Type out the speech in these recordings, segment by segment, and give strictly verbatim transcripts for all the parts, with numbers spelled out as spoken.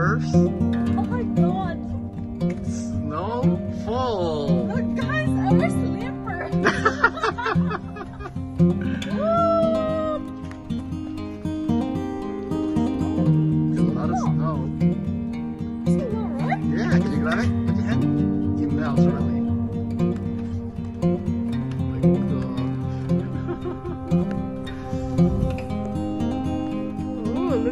first. Oh my god. Snowfall. The guys ever slipper. There's a lot of snow. Is it not right? Yeah, can you grab it with your hand? It melts really.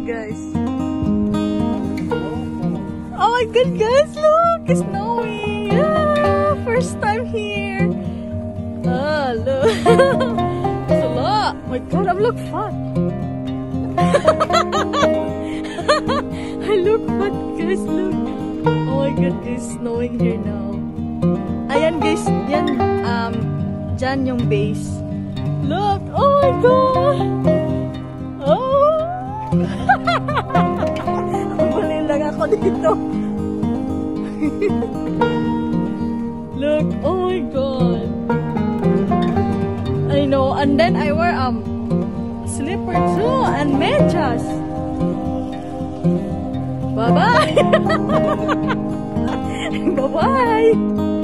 Guys. Oh my god, guys, look! It's snowy! Ah, first time here! Ah, look! It's a lot! Oh my god, I look fat! I look fat, guys, look! Oh my god, it's snowing here now. Ayan guys, yan, um, dyan yung base. Look! Oh my god! Oh! Buli lang ako dito. Look, oh my god. I know, and then I wear um slipper too and medyas. Bye bye. Bye bye.